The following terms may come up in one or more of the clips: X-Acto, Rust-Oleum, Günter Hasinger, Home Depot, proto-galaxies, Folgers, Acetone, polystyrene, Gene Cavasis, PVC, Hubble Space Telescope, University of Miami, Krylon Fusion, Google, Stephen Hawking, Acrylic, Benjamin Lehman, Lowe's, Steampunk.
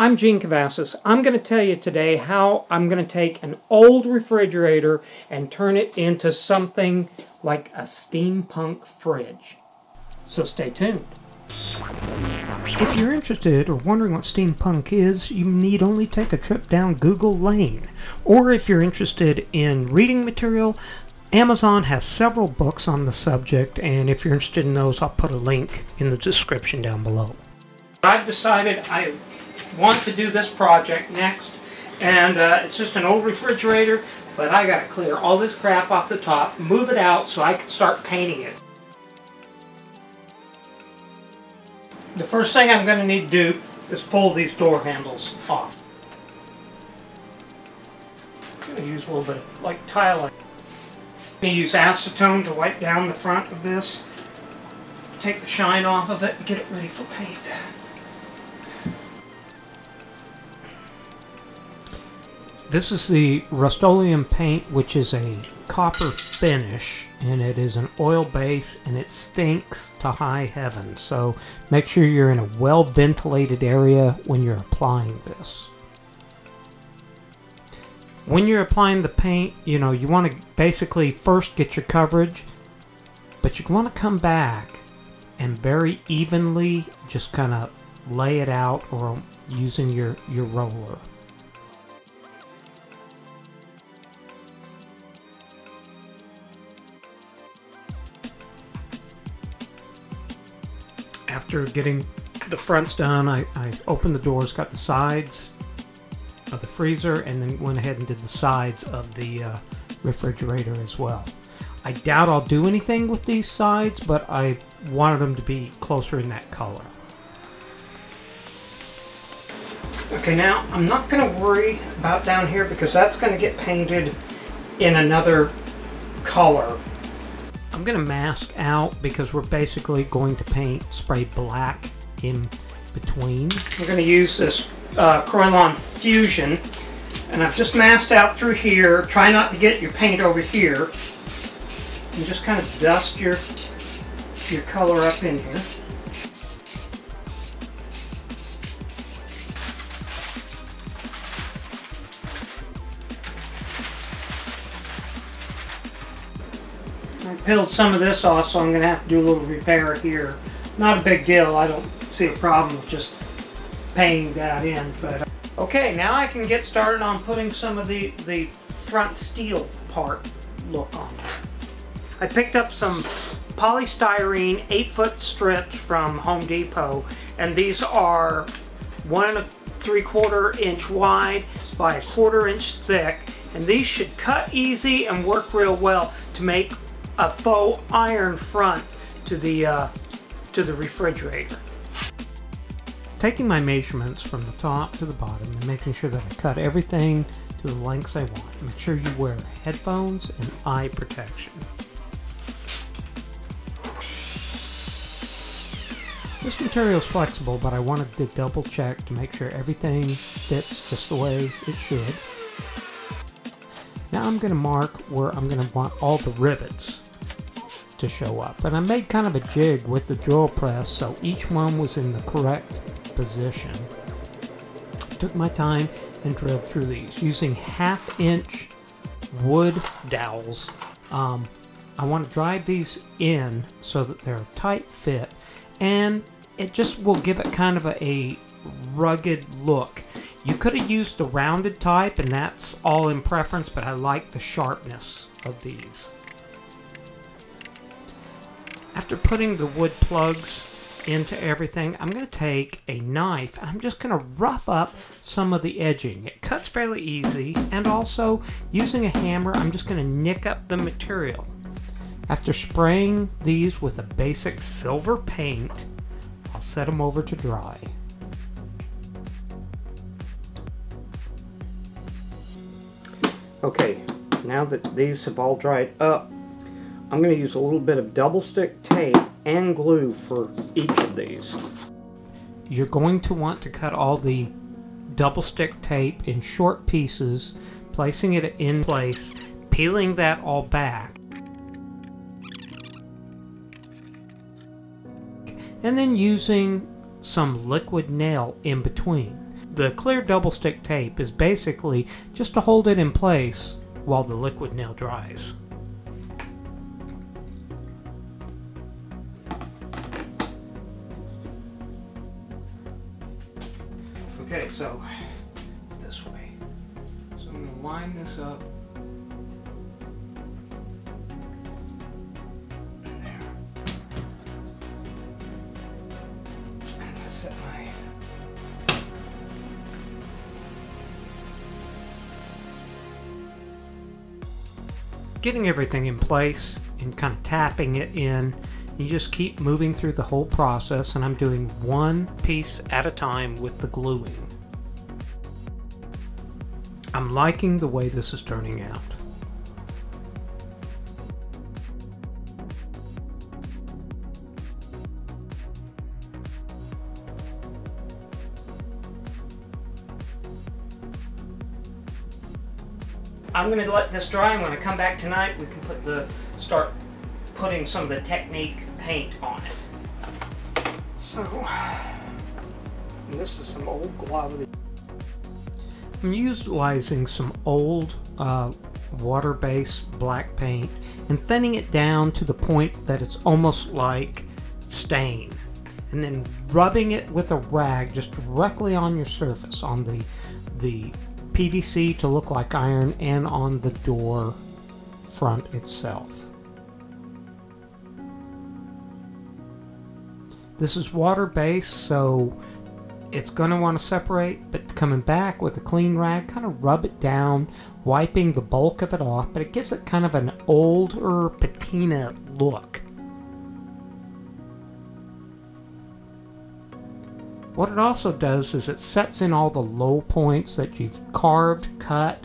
I'm Gene Cavasis. I'm going to tell you today how I'm going to take an old refrigerator and turn it into something like a steampunk fridge. So stay tuned. If you're interested or wondering what steampunk is, you need only take a trip down Google Lane. Or if you're interested in reading material, Amazon has several books on the subject, and if you're interested in those, I'll put a link in the description down below. I've decided I want to do this project next, and it's just an old refrigerator, but I gotta clear all this crap off the top, move it out so I can start painting it. The first thing I'm going to need to do is pull these door handles off. I'm going to use a little bit of like tiling. I'm going to use acetone to wipe down the front of this, take the shine off of it, and get it ready for paint. This is the Rust-Oleum paint, which is a copper finish, and it is an oil base, and it stinks to high heaven, so make sure you're in a well-ventilated area when you're applying this. When you're applying the paint, you know, you want to basically first get your coverage, but you want to come back and very evenly just kind of lay it out, or using your roller. After getting the fronts done, I opened the doors, got the sides of the freezer, and then went ahead and did the sides of the refrigerator as well. I doubt I'll do anything with these sides, but I wanted them to be closer in that color. Okay, now I'm not going to worry about down here because that's going to get painted in another color. I'm going to mask out because we're basically going to paint spray black in between. We're going to use this Krylon Fusion, and I've just masked out through here. Try not to get your paint over here, and just kind of dust your color up in here. I peeled some of this off, so I'm going to have to do a little repair here. Not a big deal. I don't see a problem with just painting that in. But okay, now I can get started on putting some of the front steel part look on. I picked up some polystyrene 8-foot strips from Home Depot, and these are 1 3/4 inch wide by 1/4 inch thick, and these should cut easy and work real well to make a faux iron front to the refrigerator. Taking my measurements from the top to the bottom and making sure that I cut everything to the lengths I want. Make sure you wear headphones and eye protection. This material is flexible, but I wanted to double check to make sure everything fits just the way it should. Now I'm going to mark where I'm going to want all the rivets to show up. And I made kind of a jig with the drill press so each one was in the correct position. Took my time and drilled through these using 1/2 inch wood dowels. I want to drive these in so that they're a tight fit, and it just will give it kind of a rugged look. You could have used the rounded type, and that's all in preference, but I like the sharpness of these. After putting the wood plugs into everything, I'm going to take a knife and I'm just going to rough up some of the edging. It cuts fairly easy, and also using a hammer, I'm just going to nick up the material. After spraying these with a basic silver paint, I'll set them over to dry. Okay, now that these have all dried up, I'm going to use a little bit of double stick tape and glue for each of these. You're going to want to cut all the double stick tape in short pieces, placing it in place, peeling that all back, and then using some liquid nail in between. The clear double stick tape is basically just to hold it in place while the liquid nail dries. Okay, so this way. So I'm going to line this up. Getting everything in place and kind of tapping it in, you just keep moving through the whole process, and I'm doing one piece at a time with the gluing. I'm liking the way this is turning out. I'm going to let this dry, and when I come back tonight we can start putting some of the technique paint on it. So, this is some old globulin. I'm utilizing some old water-based black paint and thinning it down to the point that it's almost like stain, and then rubbing it with a rag just directly on your surface, on the PVC to look like iron, and on the door front itself. This is water-based, so it's going to want to separate, but coming back with a clean rag, kind of rub it down, wiping the bulk of it off, but it gives it kind of an older patina look. What it also does is it sets in all the low points that you've carved, cut,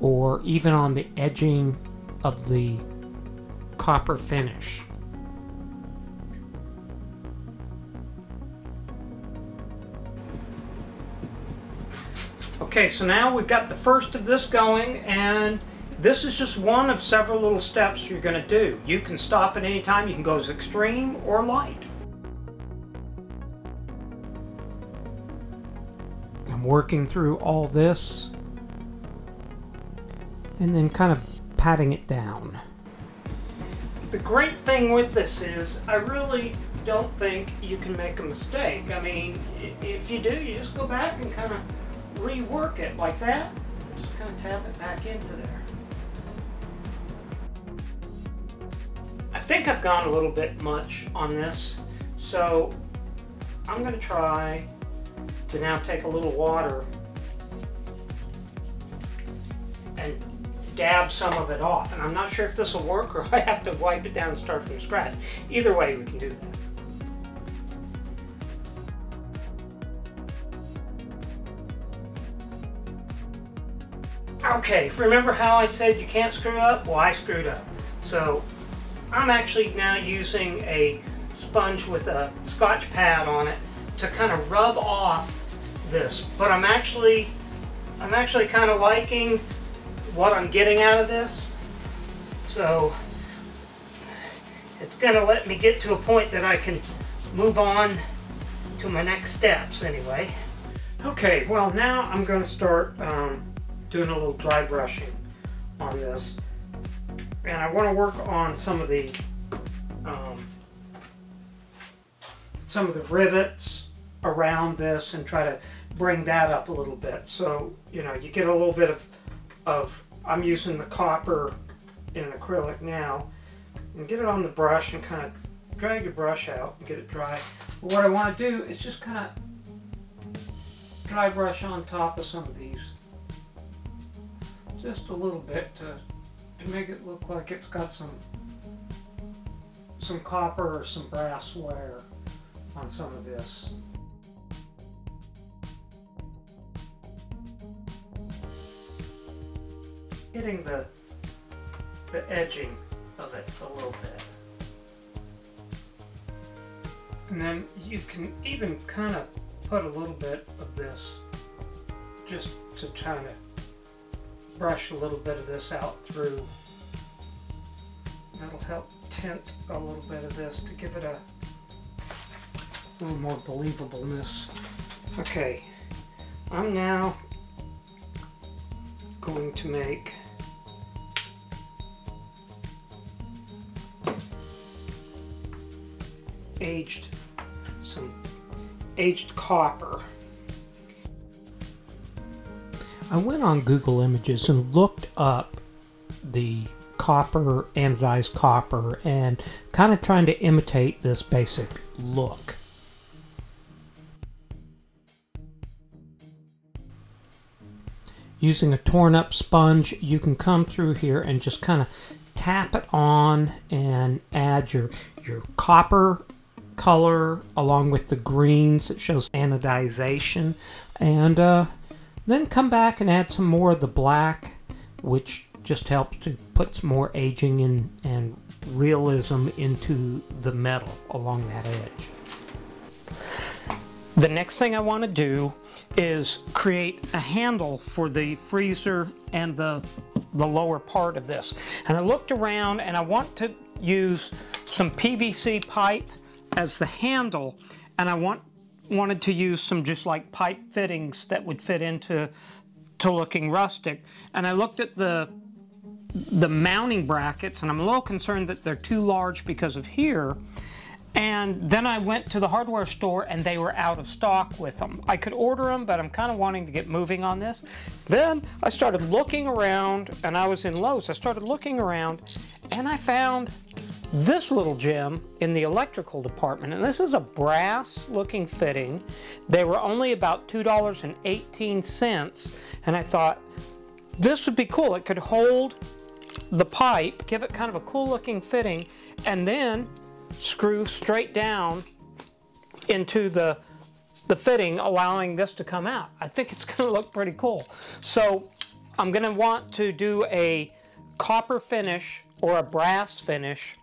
or even on the edging of the copper finish. Okay, so now we've got the first of this going, and this is just one of several little steps you're going to do. You can stop at any time. You can go as extreme or light. Working through all this and then kind of patting it down. The great thing with this is I really don't think you can make a mistake. I mean, if you do, you just go back and kind of rework it like that. Just kind of tap it back into there. I think I've gone a little bit much on this, so I'm going to try to now take a little water and dab some of it off. And I'm not sure if this will work or I have to wipe it down and start from scratch. Either way, we can do that. Okay, remember how I said you can't screw up? Well, I screwed up. So I'm actually now using a sponge with a Scotch pad on it to kind of rub off this, but I'm actually kind of liking what I'm getting out of this, so it's going to let me get to a point that I can move on to my next steps anyway. Okay, well now I'm going to start doing a little dry brushing on this, and I want to work on some of the rivets around this and try to bring that up a little bit. So, you know, you get a little bit of I'm using the copper in an acrylic now, and get it on the brush and kind of drag your brush out and get it dry. But what I want to do is just kind of dry brush on top of some of these just a little bit to make it look like it's got some copper or some brass wire on some of this. Hitting the edging of it a little bit. And then you can even kind of put a little bit of this just to try to brush a little bit of this out through. That'll help tint a little bit of this to give it a little more believableness. Okay, I'm now going to make some aged copper. I went on Google Images and looked up the copper, anodized copper, and kind of trying to imitate this basic look. Using a torn up sponge, you can come through here and just kind of tap it on and add your copper color along with the greens. It shows anodization, and then come back and add some more of the black, which just helps to put some more aging and realism into the metal along that edge. The next thing I want to do is create a handle for the freezer and the lower part of this. And I looked around and I want to use some PVC pipe as the handle, and I wanted to use some just like pipe fittings that would fit into looking rustic. And I looked at the mounting brackets, and I'm a little concerned that they're too large because of here. And then I went to the hardware store and they were out of stock with them. I could order them, but I'm kind of wanting to get moving on this. Then I started looking around, and I was in Lowe's. I started looking around and I found this little gem in the electrical department, and this is a brass looking fitting. They were only about $2.18, and I thought this would be cool. It could hold the pipe, give it kind of a cool looking fitting, and then screw straight down into the fitting, allowing this to come out. I think it's going to look pretty cool. So I'm going to want to do a copper finish or a brass finish,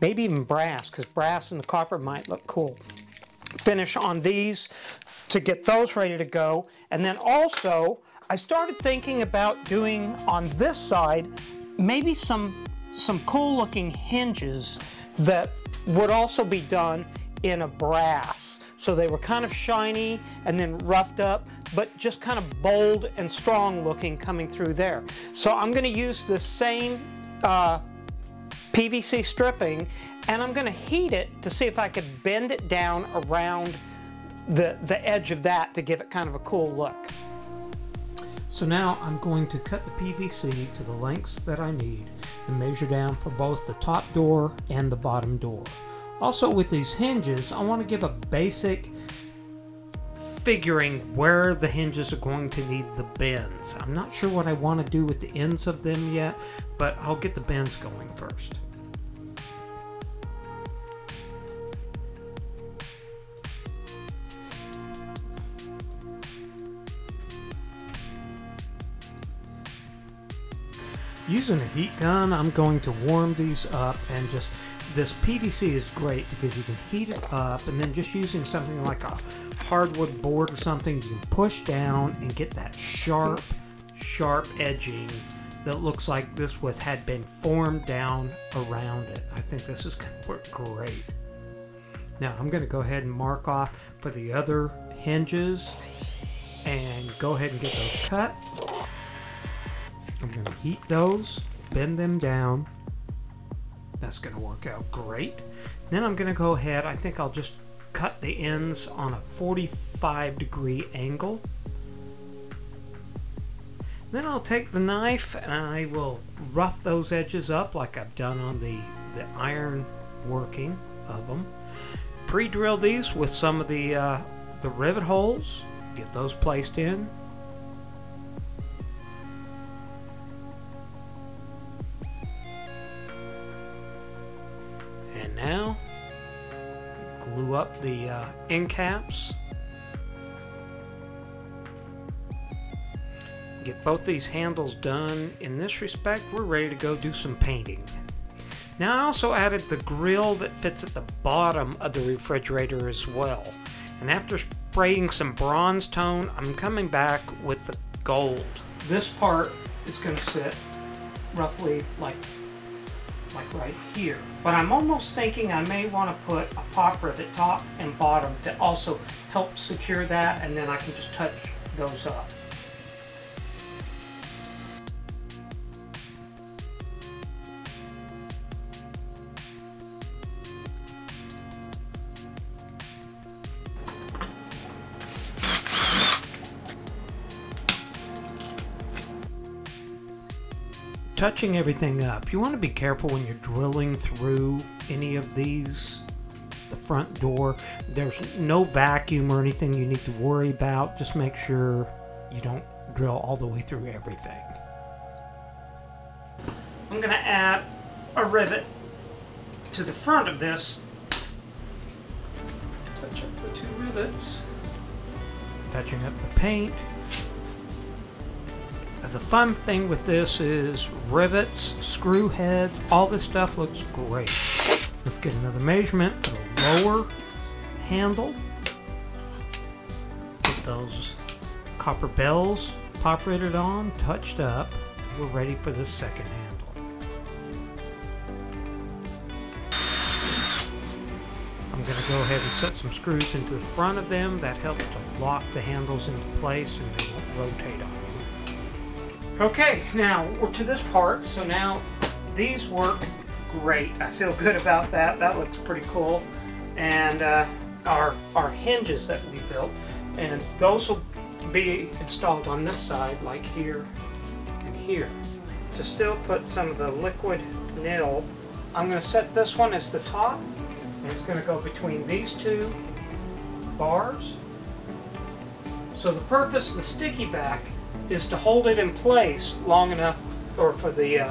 maybe even brass, because brass and the copper might look cool. Finish on these to get those ready to go. And then also I started thinking about doing on this side maybe some cool looking hinges that would also be done in a brass. So they were kind of shiny and then roughed up, but just kind of bold and strong looking coming through there. So I'm going to use the same PVC stripping, and I'm going to heat it to see if I could bend it down around the edge of that to give it kind of a cool look. So now I'm going to cut the PVC to the lengths that I need and measure down for both the top door and the bottom door. Also with these hinges, I want to give a basic figuring where the hinges are going to need the bends. I'm not sure what I want to do with the ends of them yet, but I'll get the bends going first. Using a heat gun, I'm going to warm these up, and just this PVC is great because you can heat it up, and then just using something like a hardwood board or something, you can push down and get that sharp, sharp edging that looks like this had been formed down around it. I think this is going to work great. Now I'm going to go ahead and mark off for the other hinges and go ahead and get those cut. I'm going to heat those, bend them down. That's going to work out great. Then I'm going to go ahead, I think I'll just cut the ends on a 45-degree angle. Then I'll take the knife and I will rough those edges up like I've done on the iron working of them. Pre-drill these with some of the rivet holes, get those placed in. Now, glue up the end caps. Get both these handles done. In this respect, we're ready to go do some painting. Now, I also added the grill that fits at the bottom of the refrigerator as well. And after spraying some bronze tone, I'm coming back with the gold. This part is going to sit roughly like right here, but I'm almost thinking I may want to put a popper at the top and bottom to also help secure that, and then I can just touch goes up. Touching everything up, you want to be careful when you're drilling through any of these. The front door, there's no vacuum or anything you need to worry about. Just make sure you don't drill all the way through everything. I'm going to add a rivet to the front of this. Touch up the two rivets. Touching up the paint. The fun thing with this is rivets, screw heads, all this stuff looks great. Let's get another measurement for the lower handle. Get those copper bells populated on, touched up. We're ready for the second handle. I'm going to go ahead and set some screws into the front of them. That helps to lock the handles into place and they won't rotate on. Okay, now we're to this part, so now these work great. I feel good about that. That looks pretty cool. And our hinges that we built, and those will be installed on this side, like here and here. To still put some of the liquid nil, I'm going to set this one as the top, and it's going to go between these two bars. So the purpose of the sticky back is to hold it in place long enough or for the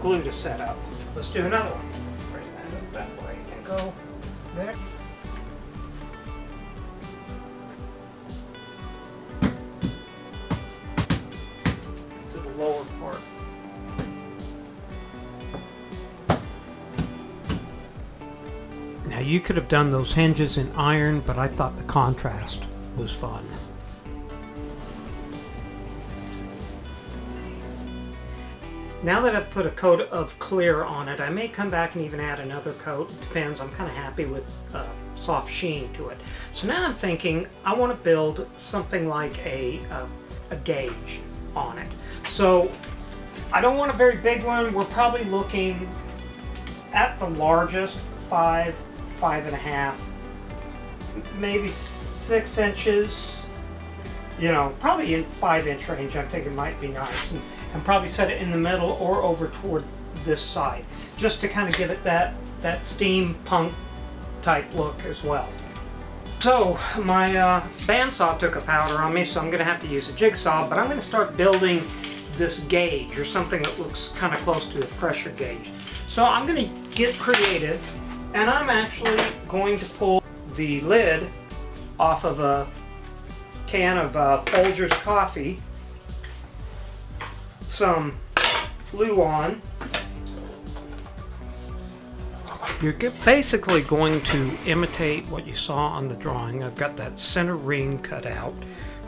glue to set up. Let's do another one. Bring that up that way and go there. To the lower part. Now you could have done those hinges in iron, but I thought the contrast was fun. Now that I've put a coat of clear on it, I may come back and even add another coat. Depends. I'm kind of happy with a soft sheen to it. So now I'm thinking I want to build something like a gauge on it. So I don't want a very big one. We're probably looking at the largest 5, 5.5, maybe 6 inches. You know, probably in 5-inch range. I think it might be nice. And probably set it in the middle or over toward this side, just to kind of give it that steampunk type look as well. So my bandsaw took a powder on me, so I'm going to have to use a jigsaw, but I'm going to start building this gauge or something that looks kind of close to a pressure gauge. So I'm going to get creative, and I'm actually going to pull the lid off of a can of Folgers coffee, some glue on. You're basically going to imitate what you saw on the drawing. I've got that center ring cut out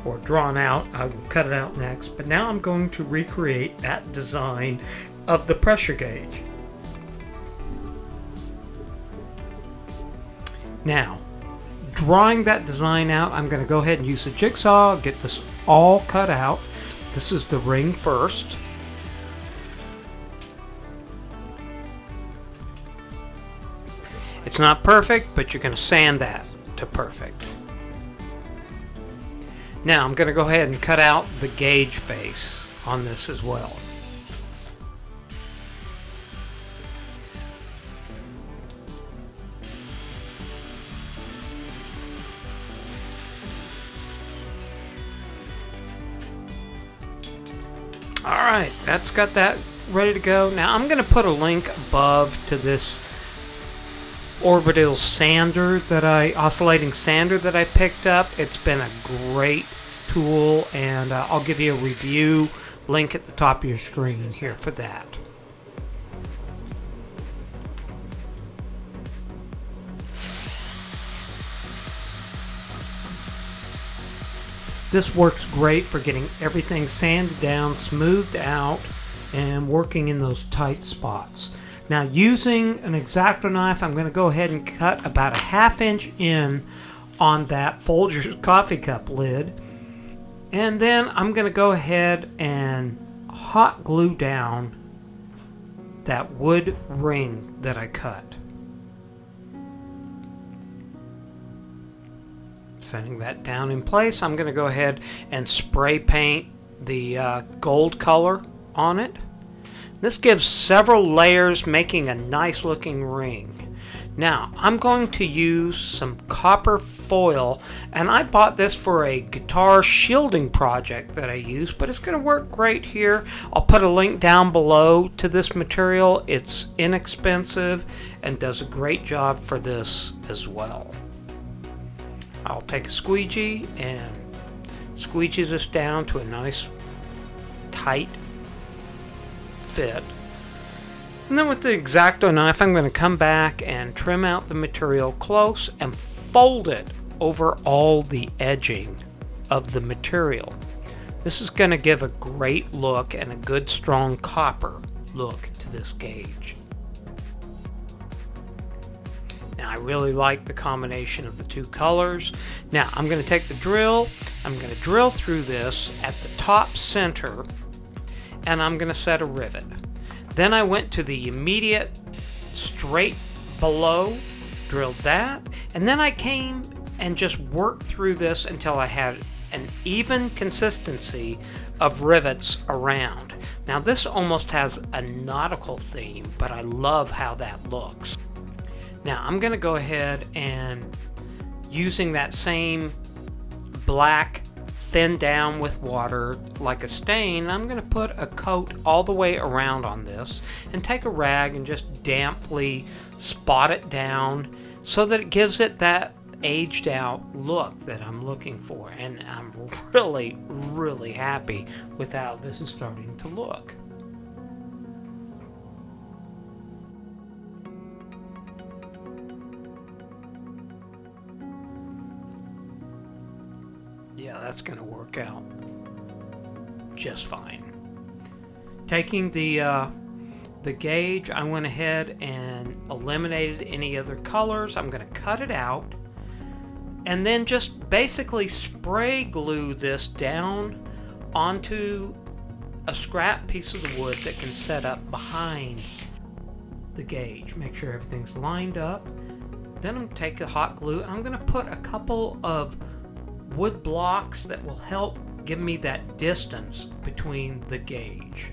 or drawn out. I will cut it out next, but now I'm going to recreate that design of the pressure gauge. Now, drawing that design out, I'm going to go ahead and use a jigsaw, get this all cut out. This is the ring first. It's not perfect, but you're going to sand that to perfect. Now I'm going to go ahead and cut out the gauge face on this as well. Alright, that's got that ready to go. Now I'm going to put a link above to this orbital sander that oscillating sander that I picked up. It's been a great tool, and I'll give you a review link at the top of your screen here for that. This works great for getting everything sanded down, smoothed out, and working in those tight spots. Now using an X-Acto knife, I'm going to go ahead and cut about a 1/2 inch in on that Folgers coffee cup lid. And then I'm going to go ahead and hot glue down that wood ring that I cut. Setting that down in place, I'm going to go ahead and spray paint the gold color on it. This gives several layers, making a nice looking ring. Now I'm going to use some copper foil, and I bought this for a guitar shielding project that I use, but it's going to work great here. I'll put a link down below to this material. It's inexpensive and does a great job for this as well. I'll take a squeegee and squeegee this down to a nice tight fit. And then with the X-Acto knife, I'm going to come back and trim out the material close and fold it over all the edging of the material. This is going to give a great look and a good strong copper look to this gauge. Now I really like the combination of the two colors. Now I'm going to take the drill, I'm going to drill through this at the top center, and I'm going to set a rivet. Then I went to the immediate straight below, drilled that, and then I came and just worked through this until I had an even consistency of rivets around. Now this almost has a nautical theme, but I love how that looks. Now I'm going to go ahead and, using that same black thinned down with water like a stain, I'm going to put a coat all the way around on this and take a rag and just damply spot it down so that it gives it that aged out look that I'm looking for. And I'm really, really happy with how this is starting to look. Yeah, that's going to work out just fine. Taking the gauge, I went ahead and eliminated any other colors. I'm going to cut it out and then just basically spray glue this down onto a scrap piece of the wood that can set up behind the gauge. Make sure everything's lined up. Then I'm going to take the hot glue and I'm going to put a couple of wood blocks that will help give me that distance between the gauge.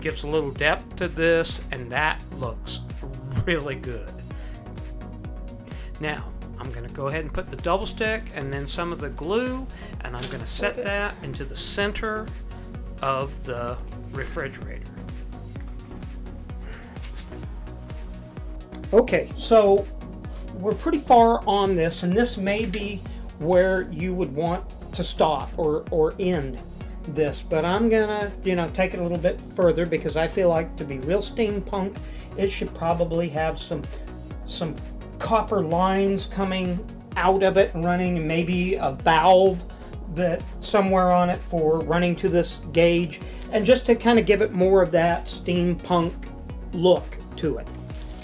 Gives a little depth to this, and that looks really good. Now I'm going to go ahead and put the double stick and then some of the glue, and I'm going to set that into the center of the refrigerator. Okay, so we're pretty far on this, and this may be where you would want to stop or end this, but I'm gonna, you know, take it a little bit further, because I feel like, to be real steampunk, it should probably have some copper lines coming out of it and running, and maybe a valve that somewhere on it for running to this gauge, and just to kind of give it more of that steampunk look to it.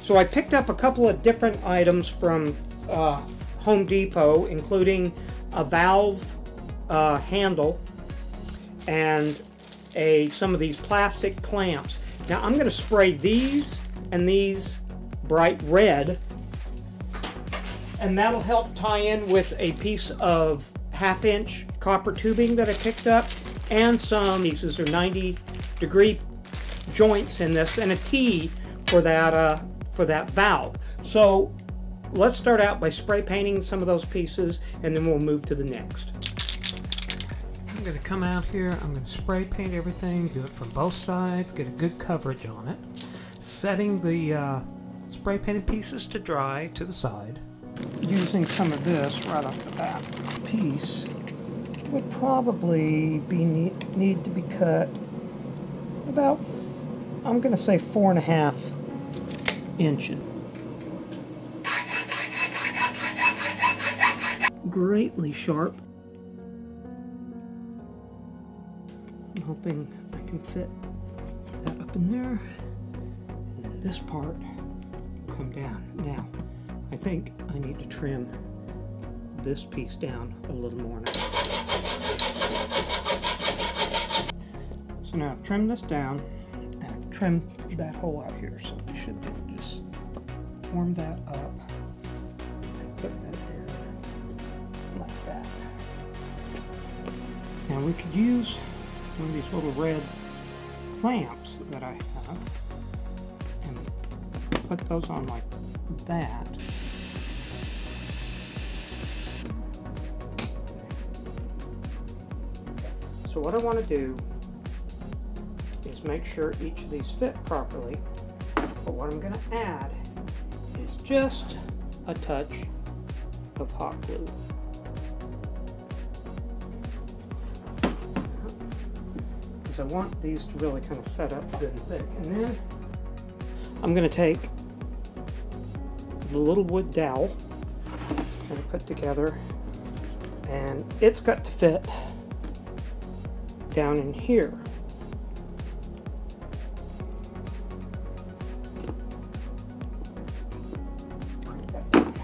So I picked up a couple of different items from Home Depot, including a valve handle and some of these plastic clamps. Now I'm going to spray these and these bright red, and that'll help tie in with a piece of 1/2-inch copper tubing that I picked up, and some pieces of 90-degree joints in this, and a T for that valve. So let's start out by spray painting some of those pieces, and then we'll move to the next. I'm going to come out here, I'm going to spray paint everything, do it from both sides, get a good coverage on it, setting the spray painted pieces to dry to the side. Using some of this right off the back piece would probably be need to be cut about, I'm going to say, 4.5 inches. Greatly sharp. I'm hoping I can fit that up in there. And then let this part come down. Now, I think I need to trim this piece down a little more now. So now I've trimmed this down, and I've trimmed that hole out here, so we should just warm that up and put that in like that. Now we could use one of these little red clamps that I have and put those on like that. So what I want to do is make sure each of these fit properly, but what I'm going to add is just a touch of hot glue. I want these to really kind of set up good and thick. And then I'm going to take the little wood dowel that I put together, and it's got to fit down in here.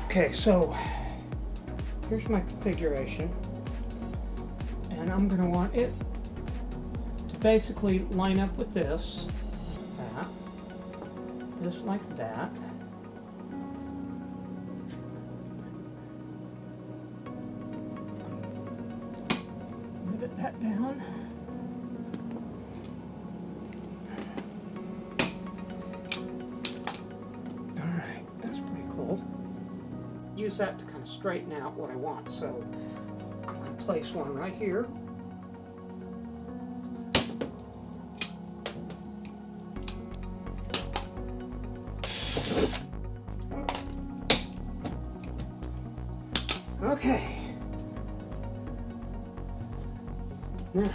Okay, so here's my configuration, and I'm going to want it basically line up with this, that, just like that. Move it back down. Alright, that's pretty cool. Use that to kind of straighten out what I want, so I'm going to place one right here. Okay, now,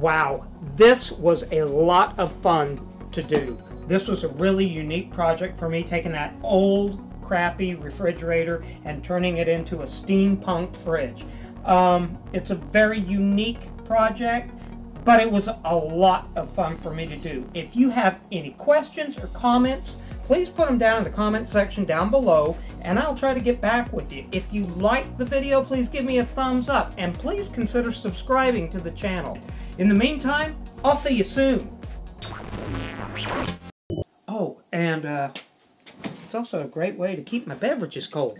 wow, this was a lot of fun to do. This was a really unique project for me, taking that old, crappy refrigerator and turning it into a steampunk fridge. It's a very unique project, but it was a lot of fun for me to do. If you have any questions or comments, please put them down in the comment section down below, and I'll try to get back with you. If you like the video, please give me a thumbs up, and please consider subscribing to the channel. In the meantime, I'll see you soon. Oh, and it's also a great way to keep my beverages cold.